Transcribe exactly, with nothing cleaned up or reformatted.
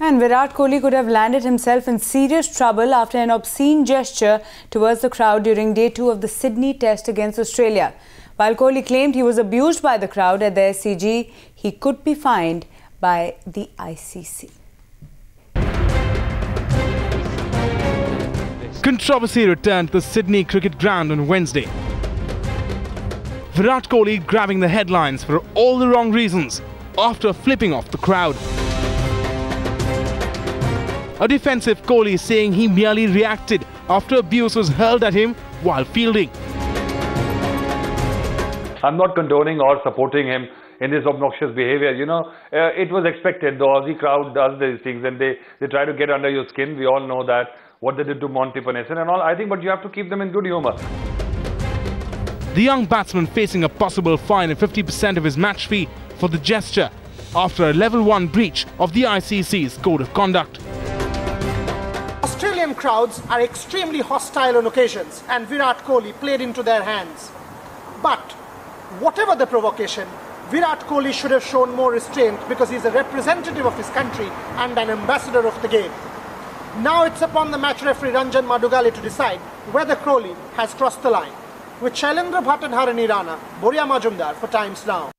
And Virat Kohli could have landed himself in serious trouble after an obscene gesture towards the crowd during day two of the Sydney Test against Australia. While Kohli claimed he was abused by the crowd at the S C G, he could be fined by the I C C. Controversy returned to the Sydney cricket ground on Wednesday. Virat Kohli grabbing the headlines for all the wrong reasons after flipping off the crowd. A defensive Kohli saying he merely reacted after abuse was hurled at him while fielding. I'm not condoning or supporting him in this obnoxious behavior. You know, uh, it was expected. The Aussie crowd does these things and they, they try to get under your skin. We all know that, what they did to Monty Panesar and all. I think, but you have to keep them in good humor. The young batsman facing a possible fine of fifty percent of his match fee for the gesture after a level one breach of the I C C's code of conduct. Australian crowds are extremely hostile on occasions, and Virat Kohli played into their hands. But whatever the provocation, Virat Kohli should have shown more restraint because he's a representative of his country and an ambassador of the game. Now it's upon the match referee Ranjan Madugali to decide whether Kohli has crossed the line. With Chalendra Bhatanharani Nirana Borya Majumdar for Times Now.